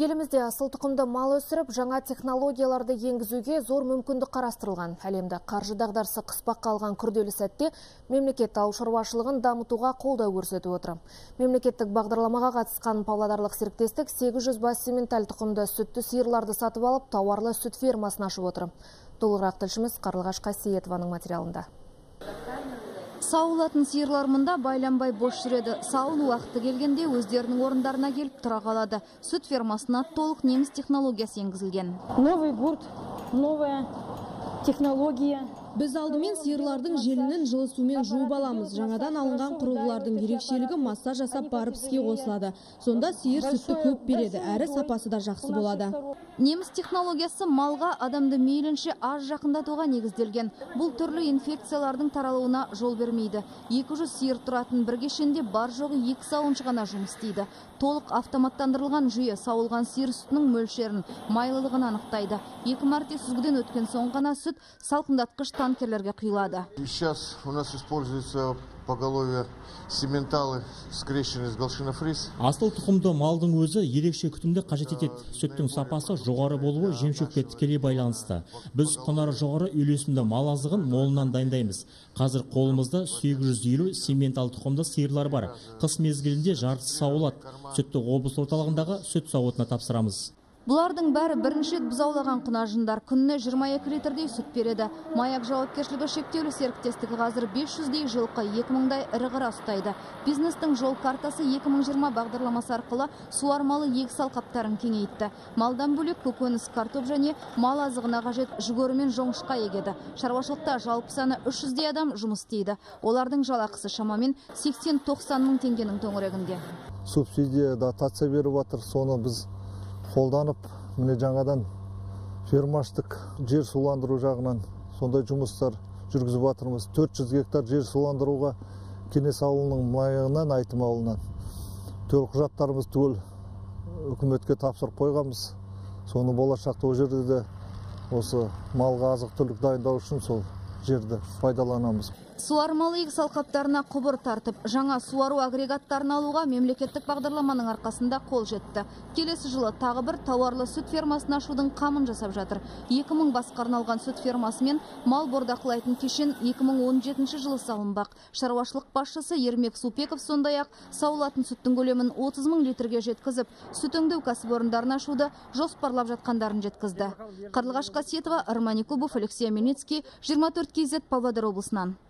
Елімізде асыл тұқымды мал өсіріп, жаңа технологияларды енгізуге зор мүмкіндік қарастырылған. Әлемді қаржы дағдарысы қыспақ қалған күрделі сәтте мемлекет ауыл шаруашылығын дамытуға қолдау көрсетіп отыр. Мемлекеттік бағдарламаға қатысқан павлодарлық серіктестік 800 бас сементаль тұқымды сүтті сиырларды сатып алып, тауарлы сүт фермасын ашып отыр. Толығырақ тілшіміз Қарлығаш Қасиетованың материалында. Сауылатын сиырлар мында байланбай бош жүреді. Сауыл уақыты келгенде өздерінің орындарына келіп тұра қалады. Сүт фермасына толық неміс технологиясы енгізілген. Новый гурт, новая технология. Біз алдымен сиырлардың желінін жылы сумен жуып аламыз. Жаңадан алынған құрылғылардың ерекшелігі массаж жасап барып іске қосылады. Сонда сиыр сүтті көп береді, әрі сапасы да жақсы болады. Неміс технологиясы малға адамды мейлінше аз жақындатуға негізделген. Бұл түрлі инфекциялардың таралуына жол бермейді. 200 сиыр тұратын бір кешенде бар жоғы 2 сауыншы ғана жұмыс істейді. Толық автоматтандырылған жүйе сауылған сиыр сүтінің мөлшерін, майлылығын анықтайды. 2 мәрте сүзгіден өткен соң ғана сүт салқындатқыш танкерлерге құйылады. Сейчас у нас используется поголовье сементалы, скрещенные с галшинофриз. Асыл тұқымды малдың өзі ерекше күтімді қажет етеді. Сүттің сапасы жоғары болуы жемшөпке тікелей байланысты. Біз құнары жоғары үйлесімді мал азығын молынан дайындаймыз. Қазір қолымызда 850 сементал тұқымды сиырлар бар. Қыс мезгілінде жартысы сауылады. Сүтті облыс орталығындағы сүт зауытына тапсырамыз. Бұлардың бәрі бірінші рет бұзаулаған құнажындар күніне 22 литрдей сүт береді. Маяк жауапкершілігі шектеулі серіктестігі қазір 500-дей жылқы 2000-дай ірі-қара ұстайды. Бизнестің жол картасы 2020 бағдарламасы арқылы суармалы егіс алқаптарын кеңейтті. Малдан бөлек көкөніс, картоп және мал азығына қажет жүгері мен жоңышқа егеді. Шаруашылықта жалпы саны 300-дей адам жұмыс істейді. Олардың жалақысы шамамен 80-90 мың теңгенің төңірегінде. Субсидия дотация беріп жатыр, соны біз қолданып, міне жаңадан фермаштық жер суландыру жағынан сондай жұмыстар жүргізіп жатырмыз. 400 гектар жер суландыруға Кенес ауылының маңынан Айтым ауылынан төлқұжаттарымыз түгел үкіметке тапсырып қойғанбыз. Соны болашақта ол жерде де осы малға азық түлік дайындау үшін сол жерді пайдаланамыз. Суармалы егіс алқаптарына құбыр тартып, жаңа суару агрегаттарын алуға мемлекеттік бағдарламаның арқасында қол жетті. Келесі жылы тағы бір тауарлы сүт фермасын ашудың қамын жасап жатыр. 2000 басқа арналған сүт фермасымен мал бордақылайтын кешен 2017 жылы салынбақ. Шаруашылық басшысы Ермек Супеков сондай-ақ саулатын сүттің көлемін 30 мың литрге жеткізіп, сүт өңдеу кәсіпорындарын ашуды жоспарлап жатқандарын жеткізді. Қарлығаш Қасиетова, Арманикубов, Алексей Мельницкий, 24 кз, Павлодар облысынан.